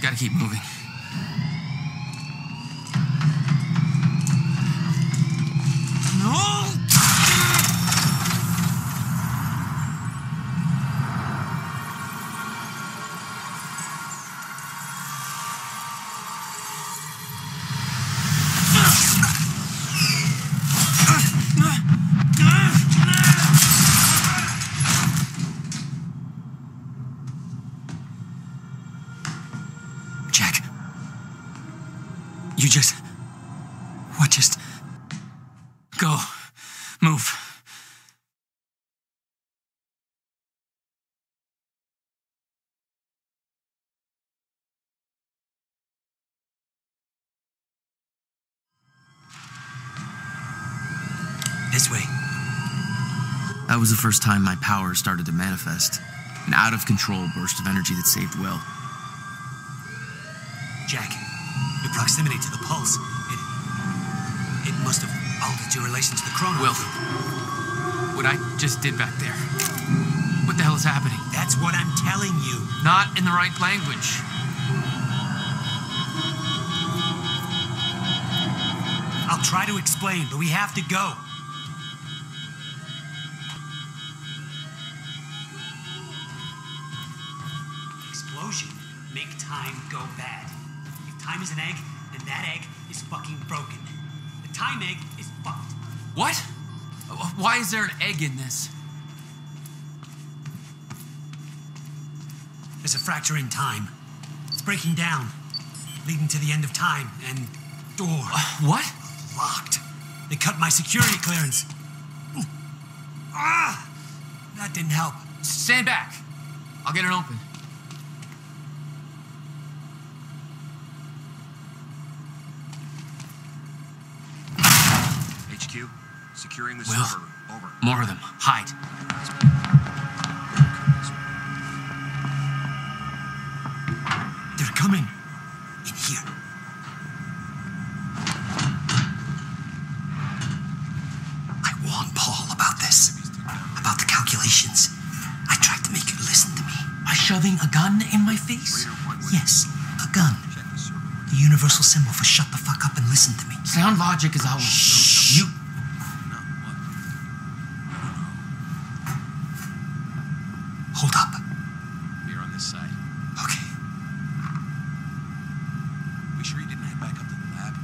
Gotta keep moving. No! That was the first time my power started to manifest. An out-of-control burst of energy that saved Will. Jack, your proximity to the pulse, it must have altered your relation to the chrono. Will, what I just did back there. What the hell is happening? That's what I'm telling you. Not in the right language. I'll try to explain, but we have to go. Make time go bad. If time is an egg, then that egg is fucking broken. The time egg is fucked. What? Why is there an egg in this? There's a fracture in time. It's breaking down, leading to the end of time and door. What? Locked. They cut my security clearance. Ah! That didn't help. Stand back. I'll get it open. HQ, securing the server. Over. More of them. Hide. They're coming. In here. I warned Paul about this. About the calculations. I tried to make you listen to me. By shoving a gun in my face? Yes, a gun. The universal symbol for shut the fuck up and listen to me. Sound logic is out. Shh. You... Hold up. Here on this side. Okay. We sure he didn't head back up to the lab?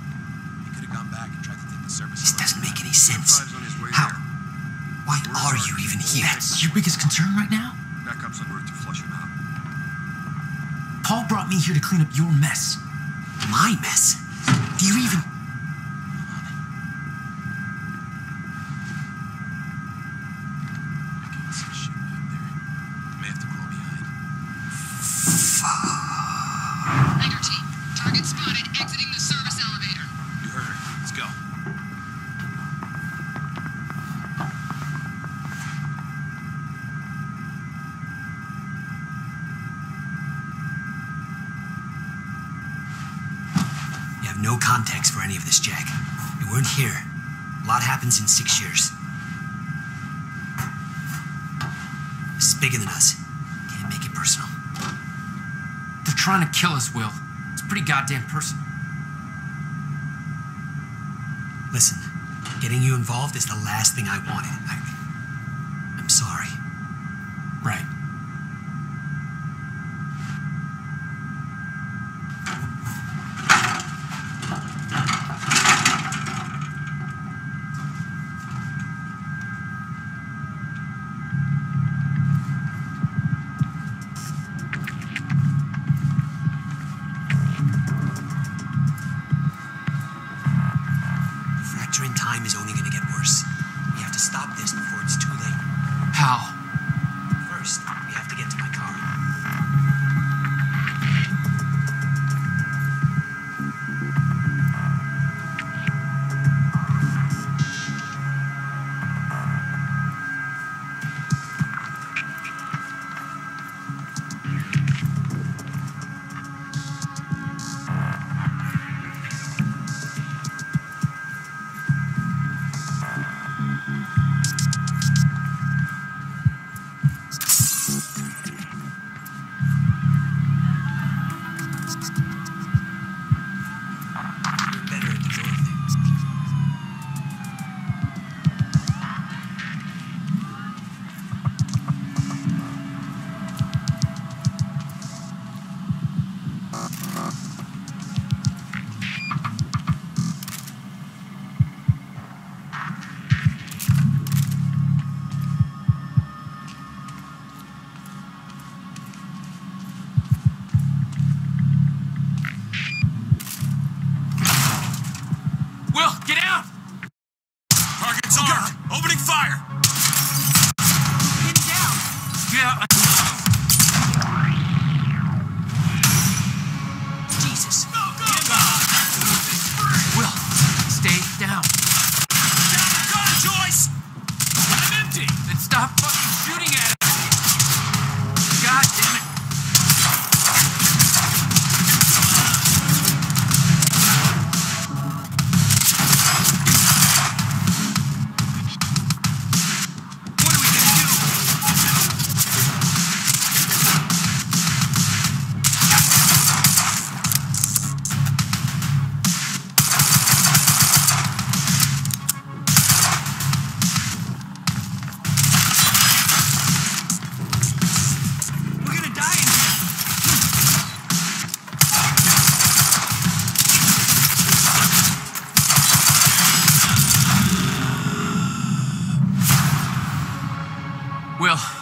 He could have gone back and tried to take the service. This doesn't make any sense. How? Why are you even here? That's your biggest concern right now? Backup's en route to flush him out. Paul brought me here to clean up your mess. My mess? Do you even... No context for any of this, Jack. You weren't here. A lot happens in 6 years. This is bigger than us. Can't make it personal. They're trying to kill us, Will. It's pretty goddamn personal. Listen, getting you involved is the last thing I wanted. I'm sorry. Right. Time is only going to get worse. We have to stop this.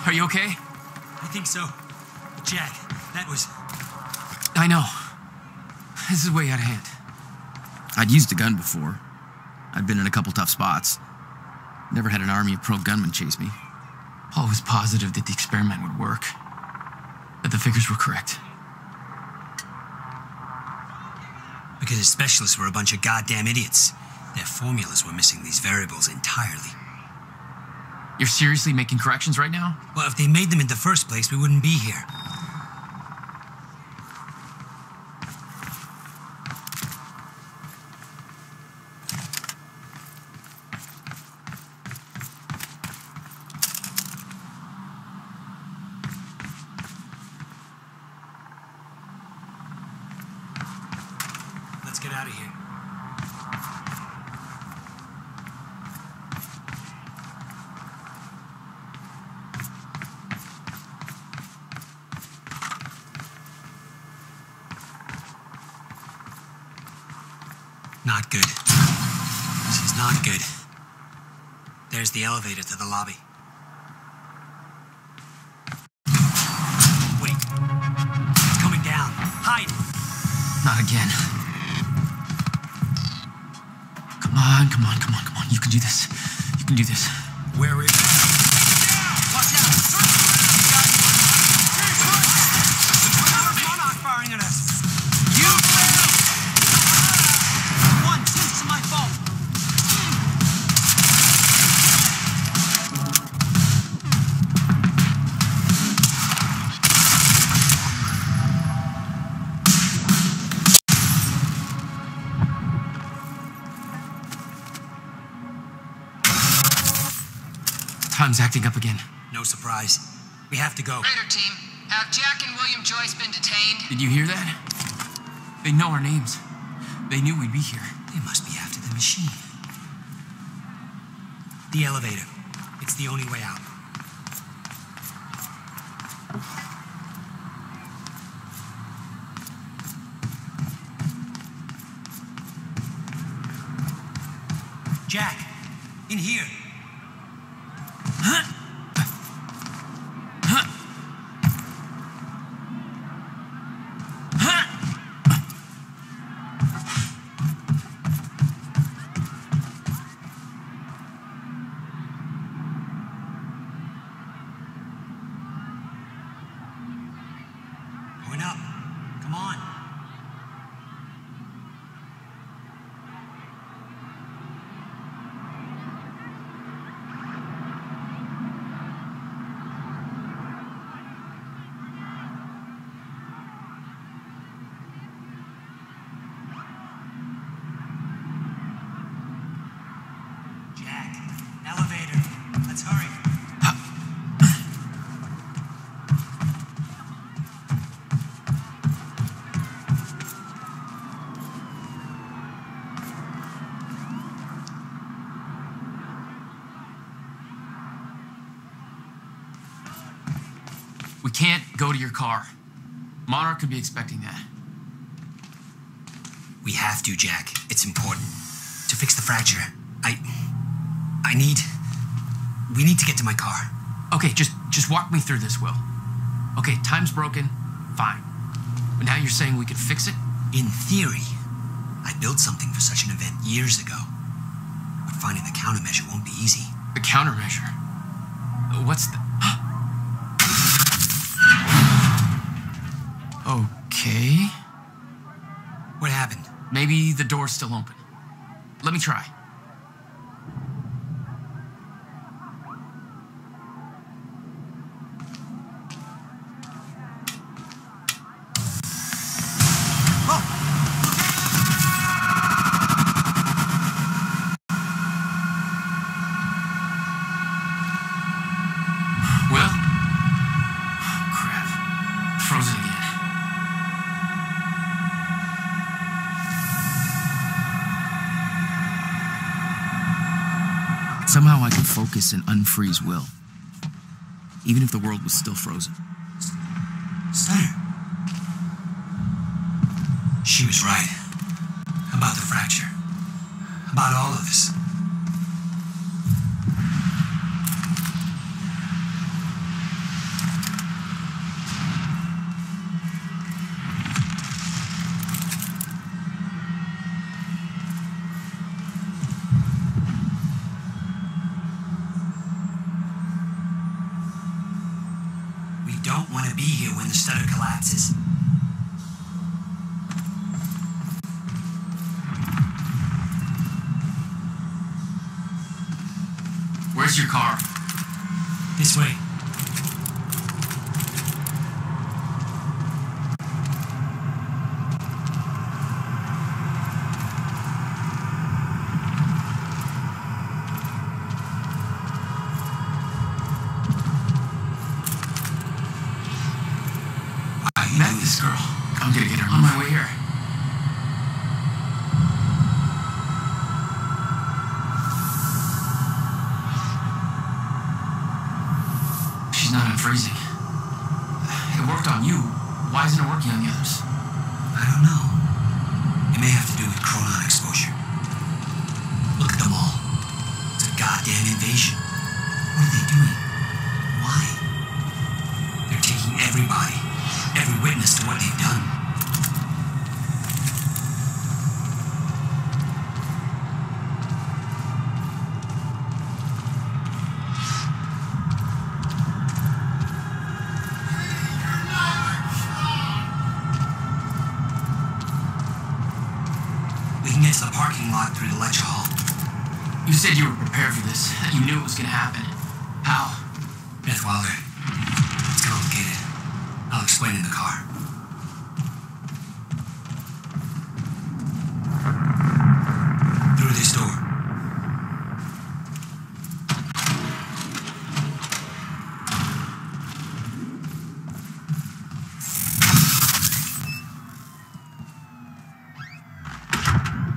Are you okay? I think so. Jack, that was... I know. This is way out of hand. I'd used a gun before. I'd been in a couple tough spots. Never had an army of pro gunmen chase me. Paul was positive that the experiment would work. That the figures were correct. Because his specialists were a bunch of goddamn idiots. Their formulas were missing these variables entirely. You're seriously making corrections right now? Well, if they made them in the first place, we wouldn't be here. Let's get out of here. Not good. This is not good. There's the elevator to the lobby. Wait. It's coming down. Hide! Not again. Come on, come on, come on, come on. You can do this. You can do this. Where is it? Time's acting up again. No surprise. We have to go. Raider team, have Jack and William Joyce been detained? Did you hear that? They know our names. They knew we'd be here. They must be after the machine. The elevator. It's the only way out. Jack, in here. can't go to your car. Monarch could be expecting that. We have to, Jack. It's important. To fix the fracture. We need to get to my car. Okay, just walk me through this, Will. Okay, time's broken. Fine. But now you're saying we could fix it? In theory. I built something for such an event years ago. But finding the countermeasure won't be easy. The countermeasure? What's the... Okay... What happened? Maybe the door's still open. Let me try. Somehow I could focus and unfreeze Will, even if the world was still frozen. Stunner. She was right. About the fracture. About all of this. Stutter collapses. Where's your car? This way. This girl. I'm gonna get her on my way here. She's not unfreezing. It worked on you. Why isn't it working on the others? I don't know. It may have to do with chronon exposure. Look at them all. It's a goddamn invasion. What are they doing? Why? They're taking everybody. Every witness to what they've done. We can get to the parking lot through the lecture hall. You said you were prepared for this, that you knew it was gonna happen. How? Beth Wilder. It's complicated. I'll explain in the car. Through this door.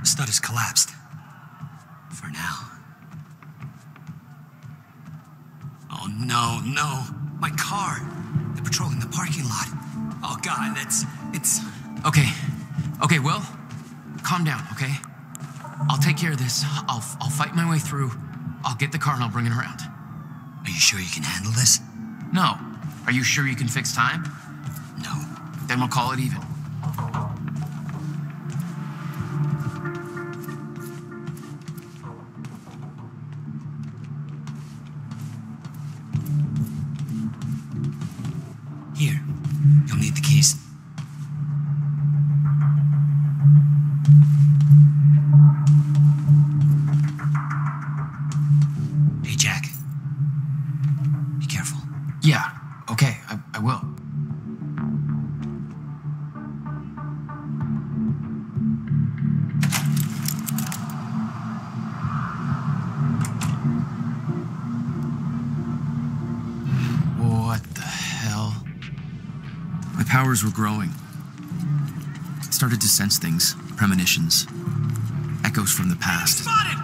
Stutter's collapsed. For now. Oh no, no! My car! They're patrolling the parking lot. Oh, God, it's... Okay, Will, calm down, okay? I'll take care of this. I'll fight my way through. I'll get the car and I'll bring it around. Are you sure you can handle this? No. Are you sure you can fix time? No. Then we'll call it even. Here, you'll need the keys. Hey, Jack. Be careful. Yeah, okay, I will. Powers were growing. I started to sense things, premonitions, echoes from the past. Spotted!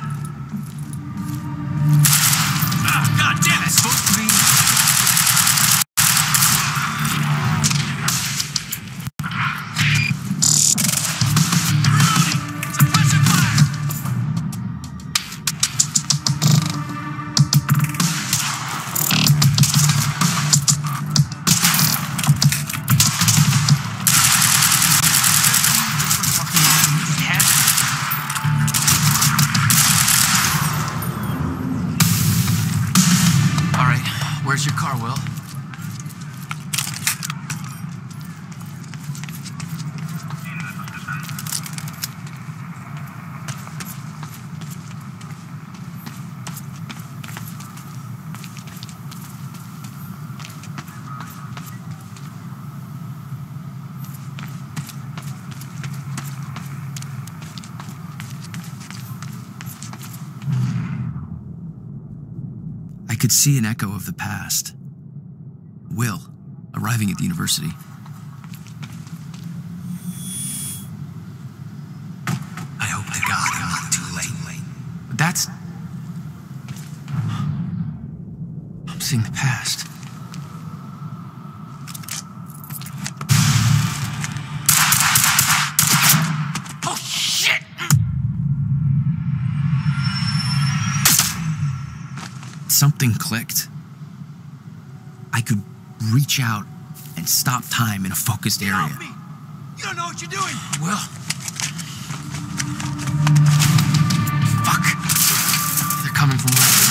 God damn it! Supposed to be. could see an echo of the past. Will, arriving at the university. I hope to God I'm not too late. That's... I'm seeing the past. Something clicked. I could reach out and stop time in a focused area. Help me. You don't know what you're doing. Well. Fuck. They're coming from right.